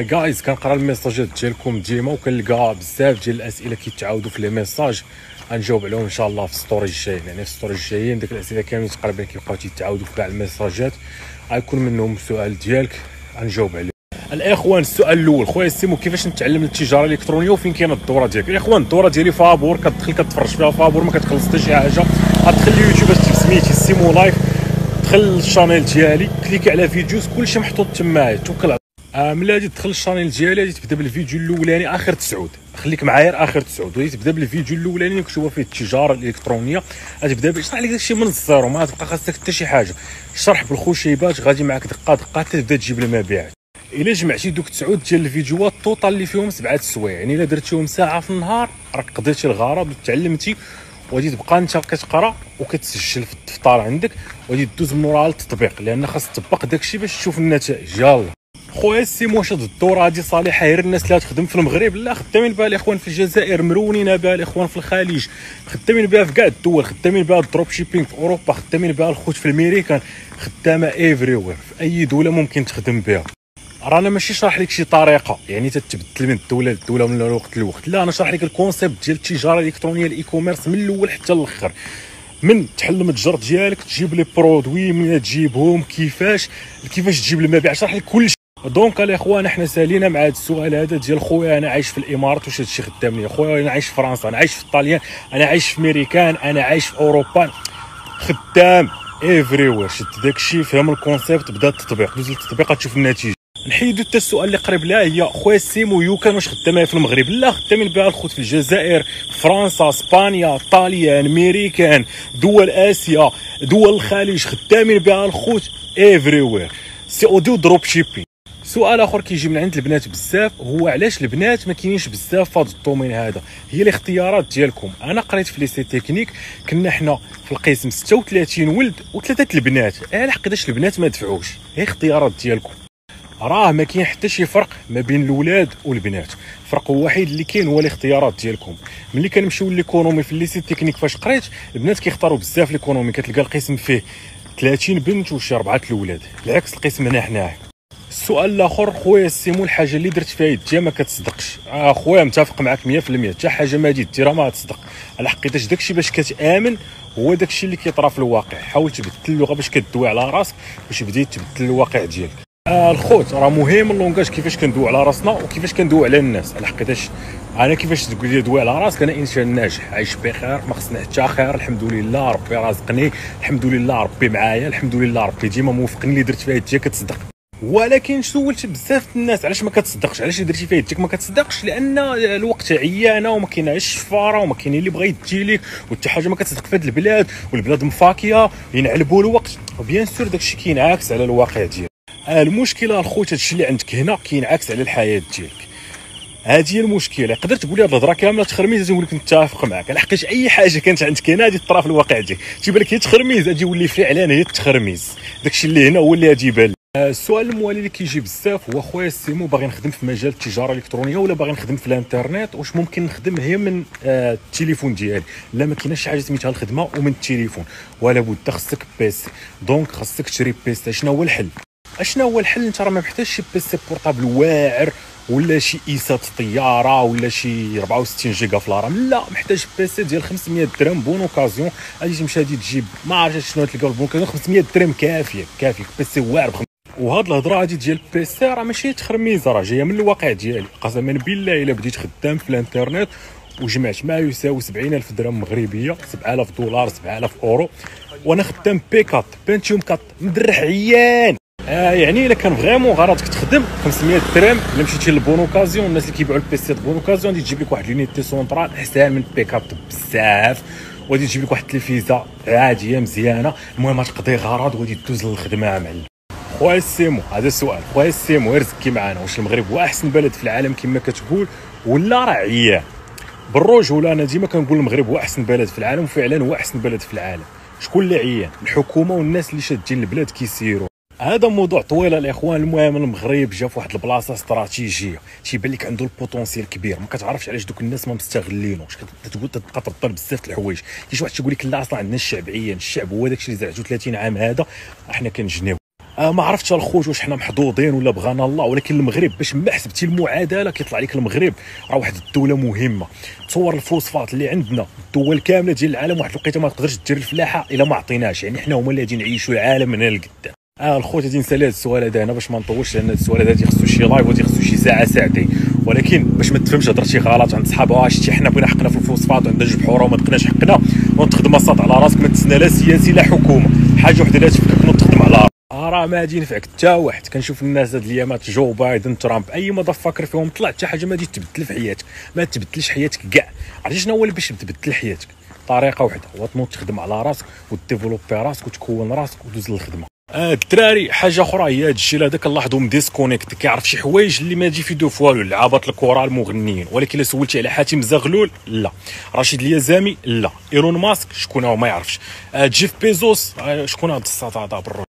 جايز كنقرا الميساجات ديالكم ديما وكنلقى بزاف ديال الاسئله كيتعاودوا في لي ميساج، غنجاوب عليهم ان شاء الله في ستوريج الجايين. يعني في ستوريج الجايين ديك الاسئله كاملين تقريبا كيبقاو تيتعاودوا في كاع الميساجات، غيكون منهم السؤال ديالك غنجاوب عليه. الاخوان السؤال الاول، خويا سيمو كيفاش نتعلم التجاره الالكترونيه وفين كاينه الدوره ديالك؟ الاخوان الدوره ديالي فابور، كتدخل كتفرج فيها فابور، ما كتخلص حتى شي حاجه. غتدخل اليوتيوب اكتب سميتي سيمو لايف، دخل للشانيل ديالي، كليك على فيديوز، كلشي محطوط تمايا، توكل على الله. ملي غادي تدخل للشانيل ديالي غادي تبدا بالفيديو الاولاني اخر 9، خليك معايا اخر 9، غادي تبدا بالفيديو الاولاني اللي كتشوف فيه التجاره الالكترونيه، غتبدا كيشرح لك داكشي من الزيرو، ما غتبقى خاصك حتى شي حاجه، شرح بالخشيبات، غادي معاك دقه دقه حتى تبدا تجيب المبيعات. إلا جمعتي دوك 9 ديال الفيديوهات التوتال اللي فيهم 7 سوايع، يعني إلا درتيهم ساعة في النهار راك قضيتي الغرض وتعلمتي، وغادي تبقى أنت كتقرا وكتسجل في الدفتر عندك، وغادي دوز من وراها للتطبيق، لأن خاص تطبق داكشي باش تشوف النتائج. يلا خويا سيمو، واش هاد الدورة هادي صالحة غير الناس اللي تخدم في المغرب؟ لا، خدامين بها الإخوان في الجزائر، مرونين بها الإخوان في الخليج، خدامين بها في كاع الدول، خدامين بها الدروب شيبينغ في أوروبا، خدامين بها الخوت في الميريكان، خدامة إيفريوير، في أي دولة ممكن تخدم بها. رانا ماشي شرح لك شي طريقه يعني تتبدل من الدوله للدوله ومن الوقت للوقت، لا انا شرح لك الكونسيبت ديال التجاره الالكترونيه الاي كوميرس من الاول حتى الاخر، من تحلم التجار ديالك، تجيب لي برودوي، من تجيبهم، كيفاش تجيب المبيع، شرح لك كلشي. دونك الاخوان احنا سالينا مع هذا السؤال هذا ديال خويا انا عايش في الامارات واش هادشي خدام ليا، خويا انا عايش في فرنسا، انا عايش في الطاليان، انا عايش في ميريكان، انا عايش في اوروبا، خدام ايفريوير. شد داكشي، فهم الكونسيبت، بدا التطبيق، دوز للتطبيق تشوف النتيجه. نحيدو حتى السؤال اللي قريب لها، هي خويا سيمو يوكان واش خدامها في المغرب؟ لا، خدامين بها الخوت في الجزائر، فرنسا، اسبانيا، طاليان، ميريكان، دول اسيا، دول الخليج، خدامين بها الخوت ايفريوير، سي او دي ودروب شيبي. سؤال اخر كيجي من عند البنات بزاف، هو علاش البنات ما كاينينش بزاف في هذا الدومين هذا؟ هي الاختيارات ديالكم. انا قريت في ليسي تكنيك كنا حنا في القسم 36 ولد و3 البنات، لحقاش البنات ما دفعوش. هي اختيارات ديالكم، راه ما كاين حتى شي فرق ما بين الولاد والبنات، الفرق الوحيد اللي كاين هو الاختيارات ديالكم. ملي كنمشيو ليكونومي في الليسي تكنيك فاش قريت، البنات كيختاروا بزاف ليكونومي، كتلقى القسم فيه 30 بنت وشي 4 الولاد، العكس القسم هنا حنايا. السؤال الاخر، خويا سيمو الحاجه اللي درت فيها يديا ما كتصدقش؟ خويا متفق معاك 100%، حتى حاجه ما غادي ديرها ما تصدق، على حقيقتاش داكشي باش كتامن هو داكشي اللي كيطرا في الواقع. حاول تبدل اللغه باش كدوي على راسك، باش بديتي تبدل الواقع ديالك. الخوت راه مهم اللونجاج، كيفاش كندوي على راسنا وكيفاش كندوي على الناس، على حقيقتاش انا كيفاش تقول لي دوي على راسك، انا انسان ناجح عايش بخير، ما خصني حتى خير، الحمد لله ربي رازقني، الحمد لله ربي معايا، الحمد لله ربي ديما موفقني، اللي درت فيها يديا كتصدق. ولكن سولت بزاف الناس علاش ما كتصدقش، علاش درتي فيها يديك ما كتصدقش؟ لان الوقت عيانه وما كايناش الشفاره وما كاين اللي بغا يدي ليك، وحتى حاجه ما كتصدق في هاد البلاد، والبلاد مفاكيه ينعلبوا الوقت، وبيان سور داكشي كينعكس على الواقع ديالك. المشكله الخوت هادشي اللي عندك هنا كينعكس على الحياه ديالك، هذه هي المشكله. قدرت تقول لي هاد الهضره كامله تخرميز، نقول لك متفق معاك، على حقاش اي حاجه كانت عندك هنا غادي تطرا في الواقع ديالك، تيبان لك هي تخرميز غادي يولي فعلا هي التخرميز، داكشي اللي هنا هو اللي غادي يبان. السؤال الموالي اللي كيجي بزاف هو خويا سيمو باغي نخدم في مجال التجاره الالكترونيه ولا باغي نخدم في الانترنت، واش ممكن نخدم هي من التليفون ديالي؟ لا، ما كايناش شي حاجه سميتها الخدمه ومن التليفون، ولا بد خصك بيسي، دونك خصك تشري بيسي. شنو هو الحل؟ اشنا هو الحل؟ انت راه ما محتاجش شي بيسي بورطابل واعر ولا شي ايسات طياره ولا شي 64 جيجا في الرام، لا، محتاج بيسي ديال 500 درهم بون اوكازيون، غادي تمشي غادي تجيب ما عرفتش شنو تلقى البون كازيون، 500 درهم كافيه بيسي واعر. وهاد الهضره هادي ديال بيسي راه ماشي تخرميزه، راه جايه من الواقع ديالي. قسما بالله الا بديت خدام في الانترنت وجمعت ما يساوي 70000 درهم مغربيه، 7000 دولار 7000 اورو، وانا خدام بي 4 بنتيوم 4 مدرح عيان، يعني الا كان فريمون غرضك تخدم 500 درهم، الا مشيتي للبونوكازيون الناس اللي كيبيعوا البيسي بونوكازيون غادي تجيب لك واحد لونيتي سونترال احسن من بي 4 بزاف، وغادي تجيب لك واحد التلفيزه عاديه مزيانه، المهم غتقضي غرض وغادي دوز للخدمه معلم. خويا سيمو هذا السؤال، خويا سيمو رزقك معانا، واش المغرب هو احسن بلد في العالم كما كتقول ولا راه عيان؟ بالرجوله انا ديما كنقول المغرب هو احسن بلد في العالم، وفعلا هو احسن بلد في العالم. شكون اللي عيان؟ الحكومه والناس اللي شادين البلاد كيسيروا. هذا موضوع طويل الاخوان. المهم المغرب جا في واحد البلاصه استراتيجيه، تيبان لك عنده البوتونسيال كبير، ما كتعرفش علاش دوك الناس ما مستغلينوش، كتقول تبقى تبطل بزاف الحوايج. كاين شي واحد تيقول لك لا اصلا عندنا الشعب عيان، الشعب هو داكشي اللي زرعتو 30 عام هذا، احنا كنجنيو. ما عرفتش الخوت واش حنا محظوظين ولا بغانا الله، ولكن المغرب باش ما حسبتي المعادله كيطلع لك المغرب راه واحد الدوله مهمه. تصور الفوسفات اللي عندنا الدول كامله ديال العالم واحد الوقيته ما تقدرش دير الفلاحه الا ما عطيناش، يعني حنا هما اللي غادي نعيشوا العالم من القدام. الخوت غادي نسال هذا السؤال هذا هنا باش ما نطولش، لان السؤال هذا تيخصو شي لايف وتيخصو شي ساعه ساعتين، ولكن باش ما تفهمش هضرتي غلط عند صحابها شتي حنا بغينا حقنا في الفوسفات وعندنا جوج بحوره وما دقناش حقنا، ونتخدم الصاد على راسك ما تسنى لا سياسي لا حكومه، حاجه وحده لا تفكك ونتخدم على راه ما غادي ينفعك حتى واحد. كنشوف الناس هاد الايامات جو بايدن ترامب اي ما فكر فيهم طلع حتى حاجه ما غادي تبدل في حياتك، ما تبدلش حياتك كاع. عرفتي شنو هو اللي باش تبدل حياتك؟ طريقه واحده هو تنوض تخدم على راسك وتديفلوبي راسك وتكون راسك ودوز للخدمه. الدراري حاجه اخرى هي هاد الشيء هذا كنلاحظو مديسكونيكت، كيعرف شي حوايج اللي ما تجي في دو فوالو، لعابات الكره، المغنيين، ولكن الا سولتي على حاتم زغلول لا، رشيد اليزامي لا، ايلون ماسك شكون هو ما يعرفش، جيف بيزوس شكون هاد السطا هذا بالروح.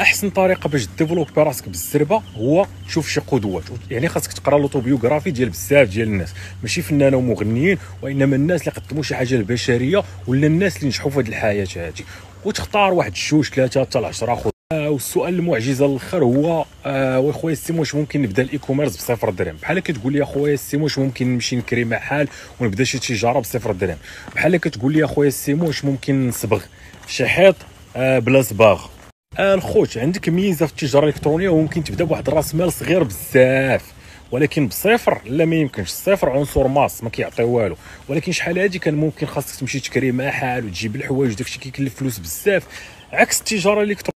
احسن طريقه باش ديفلوبي راسك بالزربه هو شوف شي قدوات، يعني خاصك تقرا لوطوبيوغرافي ديال بزاف ديال الناس، ماشي فنانه ومغنيين، وانما الناس اللي قدموا شي حاجه للبشريه ولا الناس اللي نجحوا في هاد الحياه هادي، وتختار واحد جوج ثلاثه حتى ل10. والسؤال المعجزه الاخر هو واخويا سيمو واش ممكن نبدا الاي كوميرس بصفر درهم؟ بحال كتقول لي اخويا سيمو واش ممكن نمشي نكري مع حال ونبدا شي تجاره بصفر درهم، بحال كتقول لي اخويا سيمو واش ممكن نصبغ في شي حيط بلا صباغ. الخوت عندك ميزه في التجاره الالكترونيه وممكن تبدا بواحد راس مال صغير بزاف، ولكن بصفر لا ما يمكنش، الصفر عنصر ماس ما كيعطي والو، ولكن شحال هادي كان ممكن خاصك تمشي تكري مع حال وتجيب الحوايج داكشي كيكلف فلوس بزاف، عكس التجاره الالكترونيه.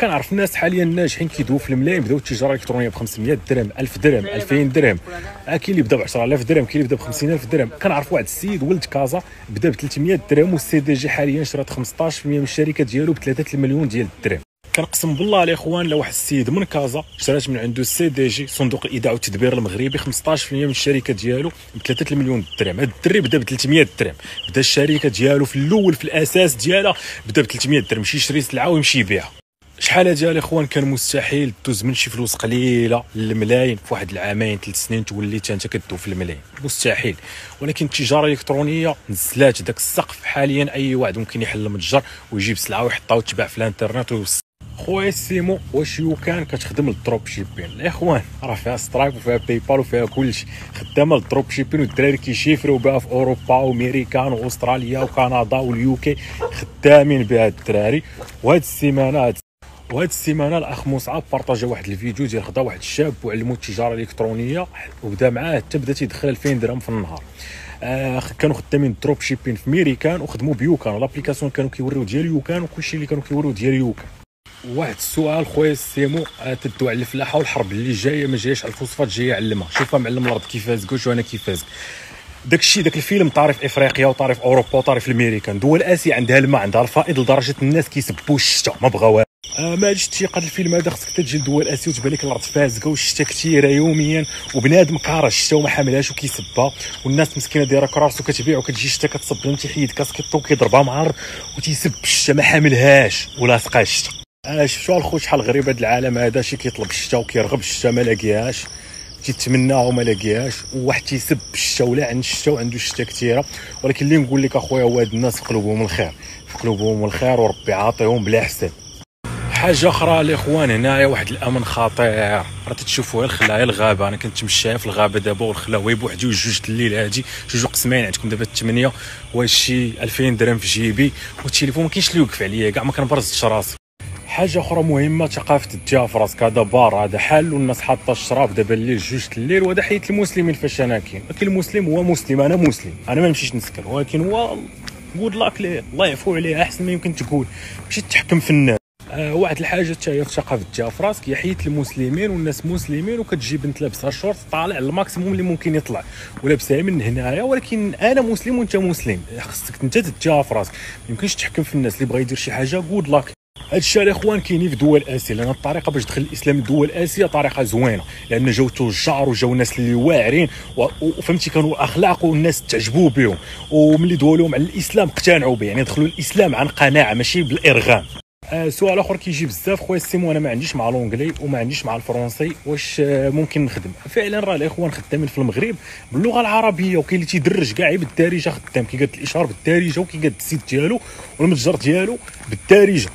كنعرف الناس حاليا ناجحين كيدويو في الملايين، بداو التجاره الالكترونيه ب 500 درهم، 1000 درهم، 2000 درهم، كاين اللي بدا ب 10000 درهم، كاين اللي بدا ب 50000 درهم. كنعرف واحد السيد ولد كازا بدا ب 300 درهم، والسي دي جي حاليا شرات 15% من الشركه ديالو ب 3 المليون ديال الدرهم. كنقسم بالله الاخوان لو واحد السيد من كازا شرات من عنده السي دي جي صندوق الايداع والتدبير المغربي 15% من الشركه ديالو ب 3 المليون درهم، هذا الدري بدا ب 300 درهم، بدا الشركه ديالو في الاول في الاساس ديالها بدا ب 300 درهم، يمشي يشري سلعه ويمشي يبيعها. شحال هادي الاخوان كان مستحيل تدوز من شي فلوس قليله للملايين في واحد العامين 3 سنين تولي حتى انت كدو في الملايين، مستحيل. ولكن التجاره الالكترونيه نزلات داك السقف، حاليا اي واحد ممكن يحل متجر ويجيب سلعه ويحطها وتباع في الانترنت ويوصل. خويا سيمو واش يوكان كتخدم للدروب شيبين؟ الاخوان راه فيها سترايب وفيها باي بال وفيها كلشي، خدامه للدروب شيبين والدراري كيشيفروا بها في اوروبا وامريكان واستراليا وكندا واليوكي، خدامين بها الدراري. وهاد السيمانه الاخ مصعب بارطاجا واحد الفيديو ديال خدا واحد الشاب وعلمو التجاره الالكترونيه وبدا معاه حتى بدا تيدخل 2000 درهم في النهار. كانوا خدامين دروب شيبين في ميريكان وخدموا بيوكان، لابليكاسيون كانوا كيوريو ديال يوكان وكلشي اللي كانوا كيوريو ديال يوكان. واحد السؤال خويا سيمو، تدو على الفلاحه والحرب اللي جايه ما جايش على الفوسفات، جايه علمها، شوفها معلم الارض كيفازك وانا كيفازك. داكشي داك الفيلم طارف افريقيا وطارف اوروبا وطارف الامريكان، دول اسيا عندها الماء عندها الفائض لدرجه الناس كيسبوا الشتا ما بغاوها. ما جاتش تيقه الفيلم هذا، خصك تجي لدول اسيا وتبان لك الارض فازقه والشتا كثيره يوميا، وبنادم كاره الشتا وما حاملهاش وكيسبها، والناس مسكينه دايره كرارس وكتبيع وكتجي الشتا كتصب لهم تيحيد كاسكيطو وكيضربها معرض وتيسب الشتا ما حاملهاش ولاصقه الشتا. شفتوا الخوت شحال غريب هذا العالم هذا، شي كيطلب الشتا وكيرغب الشتا ما لاقيهاش، تيتمناها وما لاقيهاش، وواحد تيسب الشتا ولا عند الشتا وعنده الشتا كثيره. ولكن اللي نقول لك اخويا هو هاد الناس في قلوبهم الخير وربي عاطيهم بلا حساب. حاجه اخرى الاخوان هنايا واحد الامن خطير راه تتشوفوها الخلايا الغابه، انا كنت مشايا في الغابه دابا والخلاوي بوحدي وجوج الليل هادي جوج قسمين عندكم دابا 8 وشي 2000 درهم في جيبي والتليفون ما كاينش اللي يوقف عليا كاع ما كنبرزش راسي. حاجه اخرى مهمه ثقافه الديا في راسك، هذا بار هذا حل والناس حاطه الشراب دابا الليل 2 الليل، وهذا حياه المسلمين فاش انا كاين، ولكن المسلم هو مسلم، انا مسلم انا ما نمشيش نسكر، ولكن هو جود لاك ليه الله يعفو عليه احسن ما يمكن تقول، ماشي تحكم في الناس. واحد الحاجه حتى هي في ثقافه جاف راسك، هي حيت المسلمين والناس مسلمين وكتجي بنت لابسه شورت طالع الماكسيموم اللي ممكن يطلع ولابسها من هنايا، ولكن انا مسلم وانت مسلم، خصك انت تتجاف راسك، ما يمكنش تحكم في الناس، اللي بغى يدير شي حاجه جود لاك. هاد الشيء الاخوان كاينين في دول اسيا، لان الطريقه باش دخل الاسلام لدول اسيا طريقه زوينه، لان جاو التجار وجاو الناس اللي واعرين وفهمتي كانوا الاخلاق والناس تعجبوا بهم، وملي دوالهم على الاسلام اقتنعوا به، يعني دخلوا الاسلام عن قناعه ماشي بالارغام. سؤال اخر كيجي بزاف خويا سيمو، انا ما عنديش مع الانجلي وما عنديش مع الفرنسي واش ممكن نخدم؟ فعلا راه الاخوان خدامين في المغرب باللغه العربيه، وكاين اللي تيدرج كاع بالدارجه، خدام كيقاد الاشهار بالدارجه وكيقاد السيت ديالو والمتجر ديالو بالدارجه.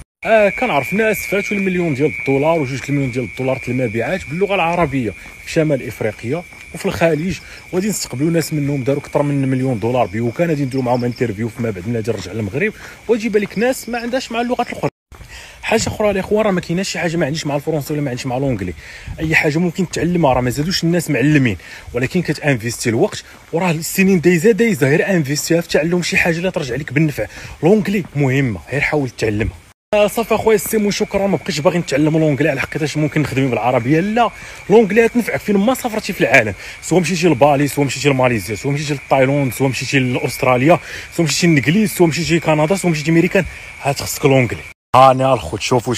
كنعرف ناس فاتوا المليون ديال الدولار وجوج المليون ديال الدولار المبيعات باللغه العربيه في شمال افريقيا وفي الخليج، وغادي نستقبلوا ناس منهم داروا اكثر من مليون دولار بيوكان، غادي نديروا معاهم انترفيو فيما بعد ملي نرجع للمغرب، وغادي بالك ناس ما عندهاش مع اللغات الاخرى. حاجه اخرى الاخوان، راه ما كايناش شي حاجه ما عنديش مع الفرنسي ولا ما عنديش مع الانجلي، اي حاجه ممكن تعلمها، راه ما زادوش الناس معلمين، ولكن كتانفيستي الوقت، وراه السنين دايزه غير انفيستيها في تعلم شي حاجه اللي ترجع لك بالنفع. الانجلي مهمه، غير حاول تعلمها. صافي اخويا سيمو، شكرا. ما بقيتش باغي نتعلم الانجلي على حقيتاش ممكن نخدم بالعربيه، لا الانجلي تنفعك فين ما سافرتي في العالم، سواء مشيتي لبالي، سواء مشيتي لماليزيا، سواء مشيتي لتايلاند، سواء مشيتي لاستراليا، سواء مشيتي للانجليز، سواء مشيتي لكندا، سواء مشيتي امريكان، عاد خصك الانجلي. هاني الخوت، شوفوا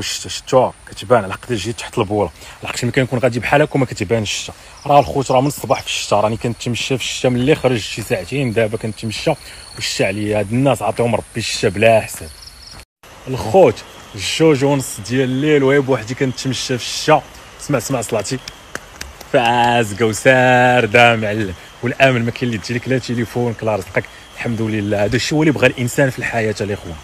الشتا شتوها كتبان على حقيتاش جيت تحت البوله، على حقيتاش ملي كنكون غادي بحال هكا ما كتبانش الشتا. راه الخوت راه من الصباح في الشتا، راني كنتمشى في الشتا ملي خرجت شي ساعتين دابا كنتمشى، والشتا عليا هاد الناس عطيهم ربي الشتا بلا حساب. الخوت جوج ونص ديال الليل وهي بوحدي كنتمشى في الشتا، سمع صلاتي فازقه وسارده معلم، والامل ما كاين اللي تجي لك لا تيليفون كلا رزقك، الحمد لله. هذا الشيء هو اللي بغى الانسان في الحياه الاخوان.